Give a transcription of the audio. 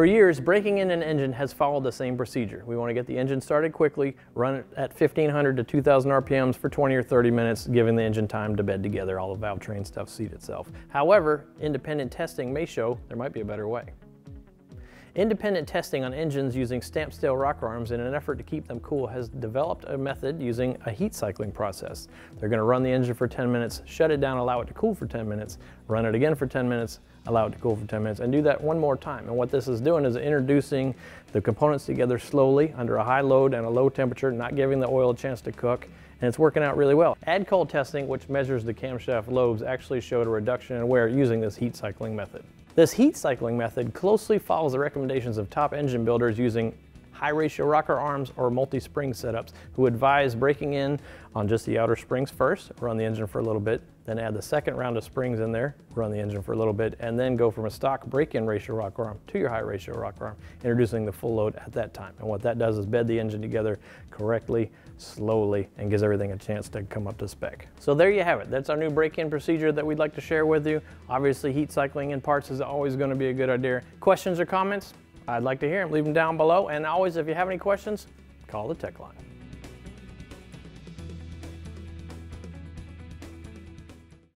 For years, breaking in an engine has followed the same procedure. We want to get the engine started quickly, run it at 1,500 to 2,000 RPMs for 20 or 30 minutes, giving the engine time to bed together, all the valve train stuff seat itself. However, independent testing may show there might be a better way. Independent testing on engines using stamp steel rocker arms in an effort to keep them cool has developed a method using a heat cycling process. They're going to run the engine for 10 minutes, shut it down, allow it to cool for 10 minutes, run it again for 10 minutes, allow it to cool for 10 minutes, and do that one more time. And what this is doing is introducing the components together slowly under a high load and a low temperature, not giving the oil a chance to cook, and it's working out really well. Ad-col testing, which measures the camshaft lobes, actually showed a reduction in wear using this heat cycling method. This heat cycling method closely follows the recommendations of top engine builders using high ratio rocker arms or multi-spring setups, who advise breaking in on just the outer springs first, run the engine for a little bit, then add the second round of springs in there, run the engine for a little bit, and then go from a stock break-in ratio rocker arm to your high ratio rocker arm, introducing the full load at that time. And what that does is bed the engine together correctly, slowly, and gives everything a chance to come up to spec. So there you have it. That's our new break-in procedure that we'd like to share with you. Obviously, heat cycling in parts is always going to be a good idea. Questions or comments? I'd like to hear them. Leave them down below. And always, if you have any questions, call the tech line.